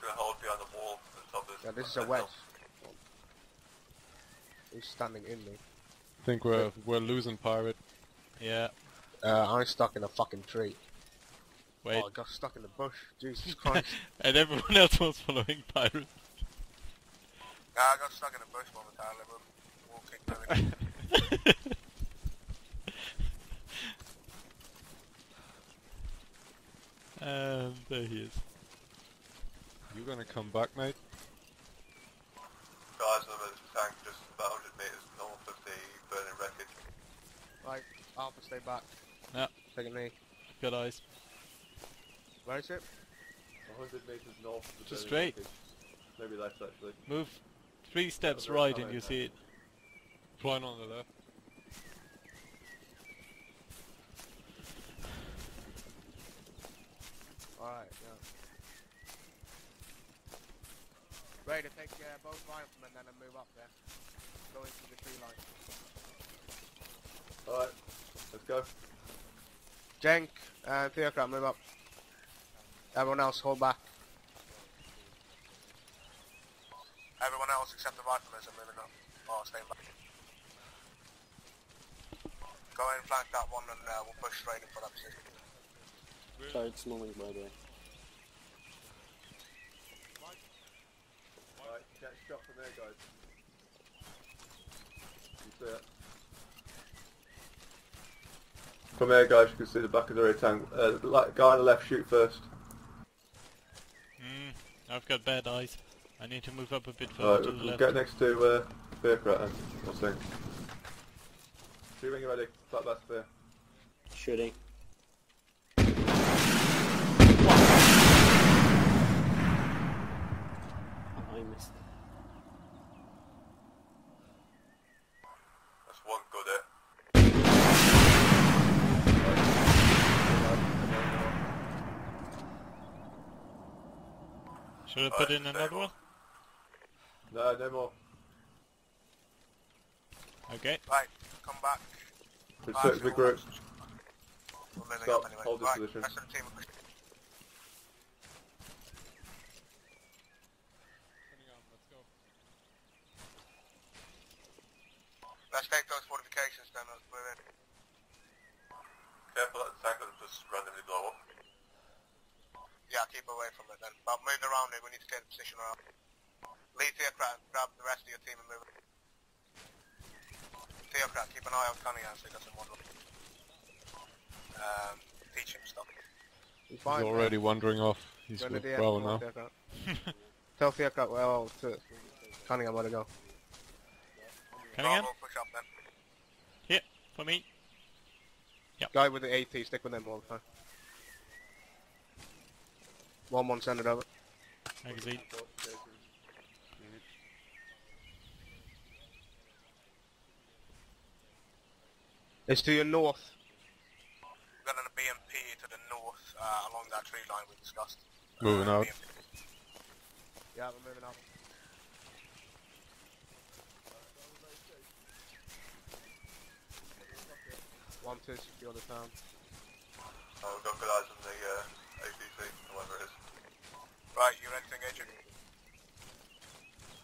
gonna hold behind the wall. Yeah, this is a wedge. He's standing in me. I think we're losing, pirate. Yeah. I'm stuck in a fucking tree. Wait. Oh, I got stuck in the bush. Jesus Christ. And everyone else was following pirate. Yeah, I got stuck in the bush momentarily, but we'll kick down again. And there he is. You gonna come back, mate? Guys, the tank just about 100 meters north of the burning wreckage. Right, Alpha, stay back. Yeah. Taking me. Good eyes. Where is it? 100 meters north of the just straight. Wreckage. Maybe left, actually. Move 3 steps right and you see it. Flying on the left. Alright, yeah. Raider, take both riflemen and then move up there. Go into the tree line. Alright, let's go. Jenk, Theocrat, move up. Everyone else, hold back. Everyone else except the riflemen are moving up. Oh, staying back. Go in and flank that one and we'll push straight in for that position. Sorry, it's not right there. Alright, get shot from there, guys. You see it? From there, guys, you can see the back of the rear tank. Guy on the left, shoot first. I've got bad eyes. I need to move up a bit further to the left. Get next to Bearcrat and what's thing. Shooting ready, flat back there. Shooting. That's one good there. Should I put in another one? No, no more. Okay. Right, come back. Protect the group. Stop, anyway. Hold this position. Let's take those fortifications then, let's move in. Careful that the tank doesn't just randomly blow up. Yeah, keep away from it then. But move around it, we need to take the position around. Lead Theocrat, grab the rest of your team and move it. Theocrat, keep an eye on Cunningham so he doesn't want to teach him stuff. He's already wandering off. He's well now. Tell Theocrat where all to Cunningham where to go. Cunningham? Yeah, for me. Yep. Guy with the AT, stick with them all the time. 1-1, send it over. Magazine. It's to your north. We're going to the BMP to the north along that tree line we discussed. Moving out. BMP. Yeah, we're moving out. One, two, secure the town. Oh, we've got good eyes on the APC, whatever it is. Right, you're entering agent.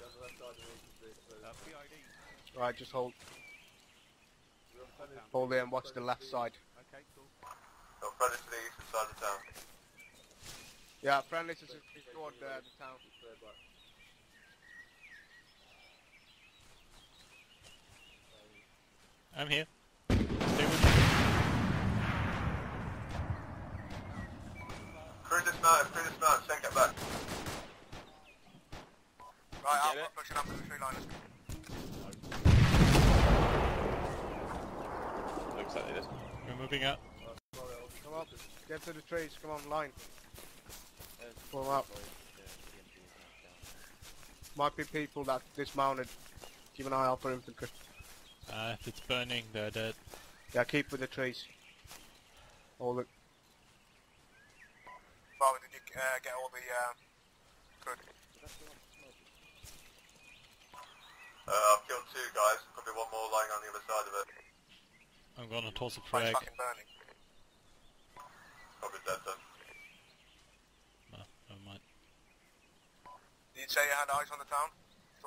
Go to the left side of the APC, please. Right, just hold. Hold there and watch the left side. Okay, cool. So, friendly to the eastern side of the town. Yeah, friendly to toward the town. I'm here. Crew dismount, send it back. Right, I'm pushing up to the tree line. Looks like this. We're moving up. Come up, get to the trees, come on, line. Pull them up. Might be people that dismounted. Keep an eye out for infantry. If it's burning, they're dead. Yeah, keep with the trees. Oh, look. Barber, did you get all the crew? I've killed 2 guys. Could be one more lying on the other side of it. I'm gonna toss a frag. It's fucking burning. Probably dead then. No, never mind. Did you say you had eyes on the town?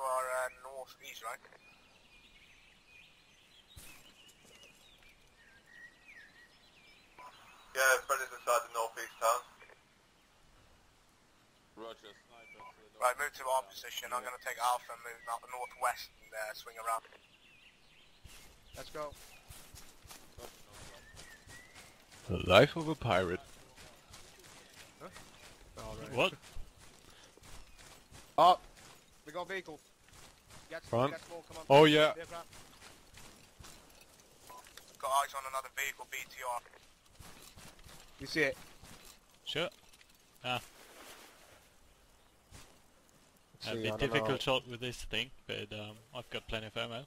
To our northeast, right? Yeah, Freddy's inside the northeast town. Roger. Right, move to our position. I'm going to take Alpha and move out the northwest and swing around. Let's go. The life of a pirate. Huh? All right. What? Up! We got vehicles. Front. Oh yeah. Got eyes on another vehicle, BTR. You see it? Sure. Ah. A bit difficult shot with this thing, but I've got plenty of ammo.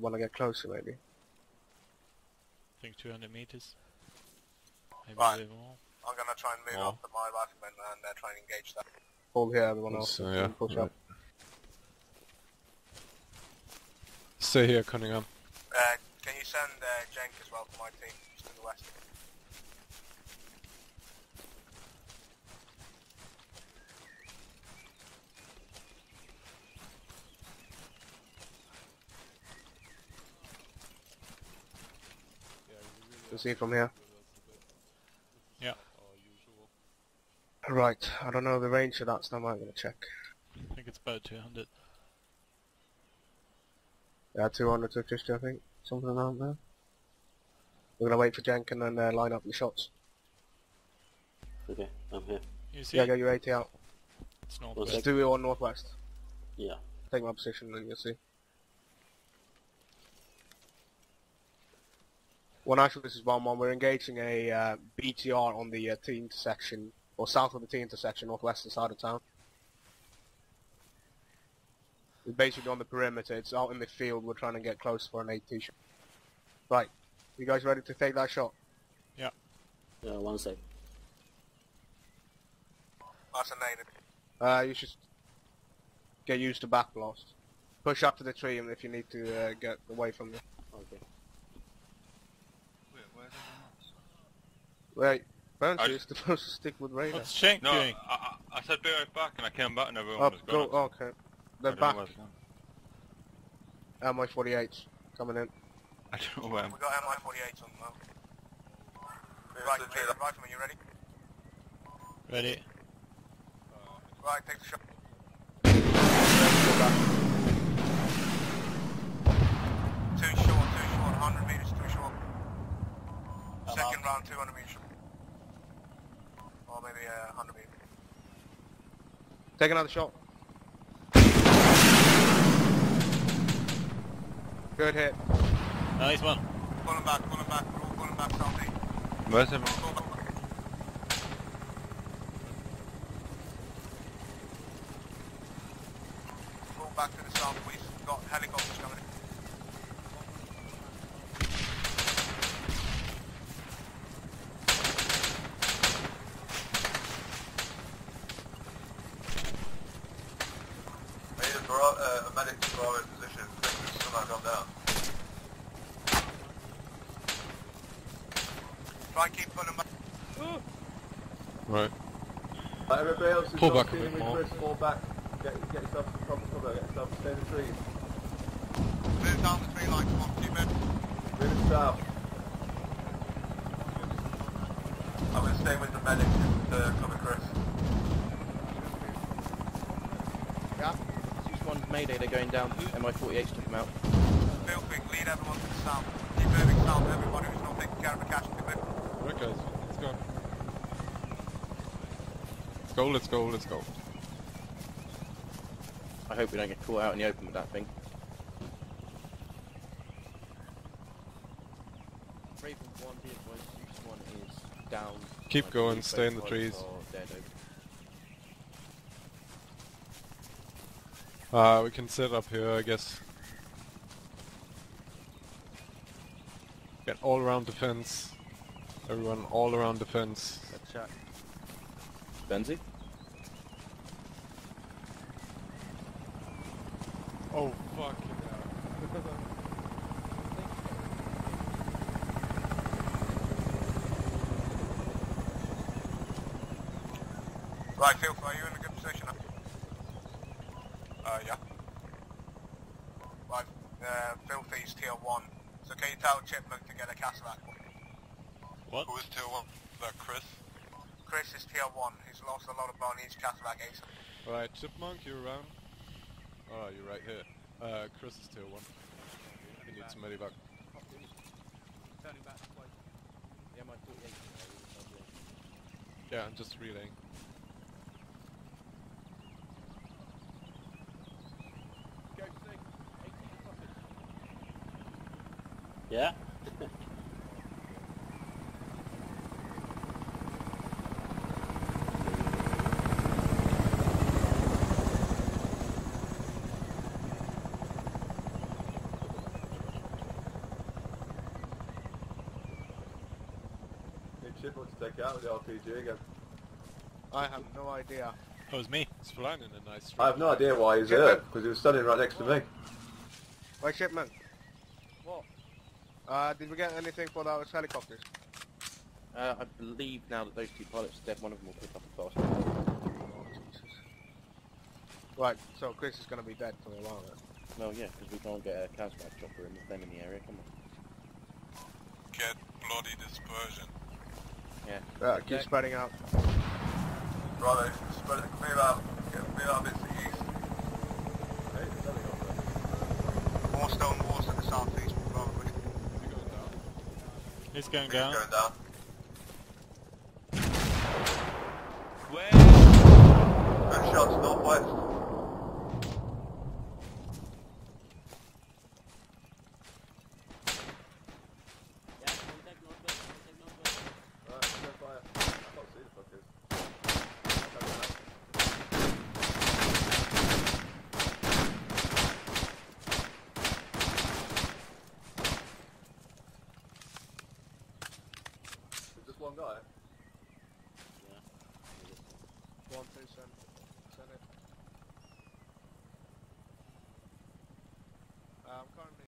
Want to get closer, maybe? I think 200 meters. Maybe right. A bit more. I'm gonna try and move up to my rifleman and try and engage that. Hold here, everyone else. Yeah. Push up. Stay here, Cunningham. Can you send Jenk as well for my team, just to the west? To see from here. Yeah. Right, I don't know the range of that, so I'm not going to check. I think it's about 200. Yeah, 200 to 50, I think. Something around there. We're going to wait for Jenk and then line up the shots. Okay, I'm here. You see? Yeah, get your AT out. It's northwest. Let's do it on northwest. Yeah. Take my position and you'll see. One actually, this is 1-1. We're engaging a BTR on the T intersection, or south of the T intersection, northwestern side of town. It's basically on the perimeter. It's out in the field. We're trying to get close for an 8T shot. Right, you guys ready to take that shot? Yeah. Yeah, one sec. That's a name. You should get used to back blast. Push up to the tree if you need to get away from it. Okay. Wait, Burns is supposed to stick with radar. What's Shank doing? I said be right back and I came back and everyone was gone. Oh, okay. They're back. MI-48's coming in. I don't know where I'm. We got MI-48 on now. Right, rifleman, you ready? Ready. Right, take the shot. Too short, 100 meters too short. Second round, 200 meters. Or maybe 100 meters. Take another shot. Good hit. Nice one. Pull him back. We're all pulling back down there. Where's him? Pull back to the south. We've got helicopters coming in. Pull back a bit more. Pull back. Get yourself some proper cover. Get yourself to stay in the trees. Move down the tree line. Come on, keep it. Move it south. I'm going to stay with the medic and cover Chris. Yeah. Use one Mayday. They're going down. MI-48 took them out. Feel quick. Lead everyone to the south. Keep moving south. Everybody who's not taking care of the cash. Right, guys. Let's go. Let's go. I hope we don't get caught out in the open with that thing. Raven 1 be advised, use 1 is down. Keep going, stay in the trees. We can set up here, I guess. Get all around the fence. Everyone all around the fence. Let's check. Benzie? Oh, fuck it out. Right field, are you in a good position? Yeah. Right, Filthy's tier 1. So can you tell Chipman to get a Castleback? What? Who is tier 1? Chris? Chris is tier 1. He's lost a lot of money. He's Castleback ace. Right, Chipmunk, you around? Oh, you're right here. Chris is tier 1. He needs some medivac. Turning back. Yeah, my 48. Yeah, I'm just relaying. Yeah. Chip wants to take it out with the RPG again. I have no idea. Oh, it was me. It's flying in a nice street. I have no idea why he's there, because he was standing right next to me. Wait, Shipman. What? Did we get anything for those helicopters? I believe now that those two pilots are dead, one of them will pick up a fast. Oh, Jesus. Right, so Chris is going to be dead for a while, then. Well, yeah, because we can't get a Casbah chopper in with them in the area, come on. Get bloody dispersion. Yeah. Right, keep spreading out. Right, spread it, move out. Move out a bit to the east. More stone walls to the southeast, probably. He's going down. He's going down. Where? Good shots, northwest. I'm currently